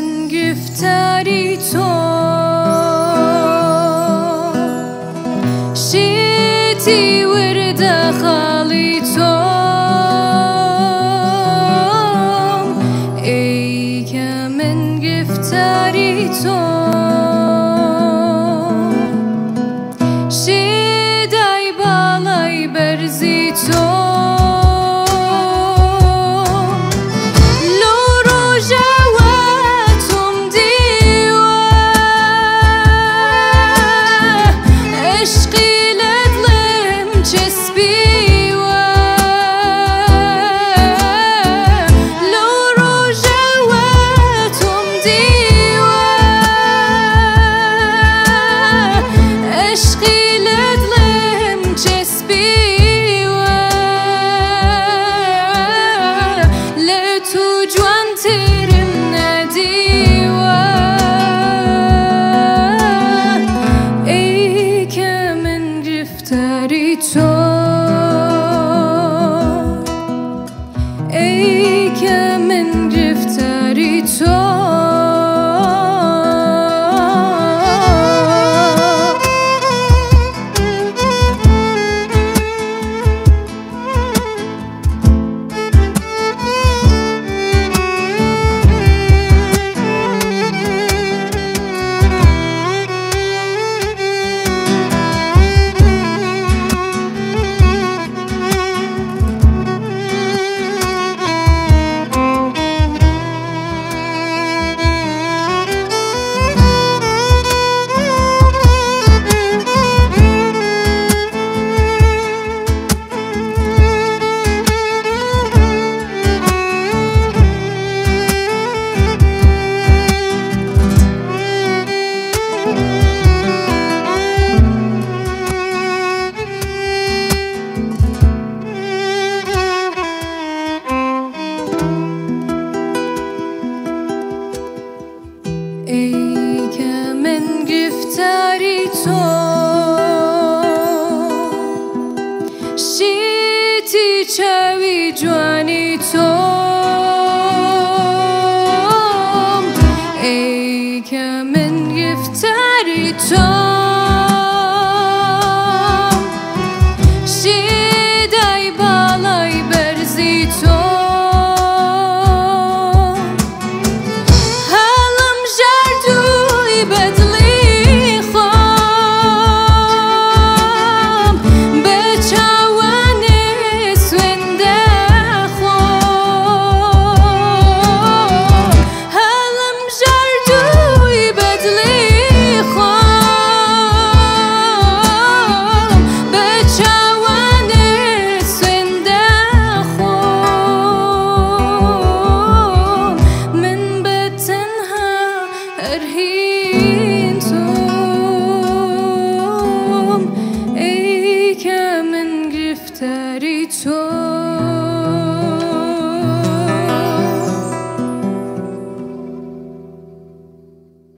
من گفتاری تو شیتی ورد خالی تو ای که من گفتاری تو شیدای بالای برزی تو ای که من گفتاری تو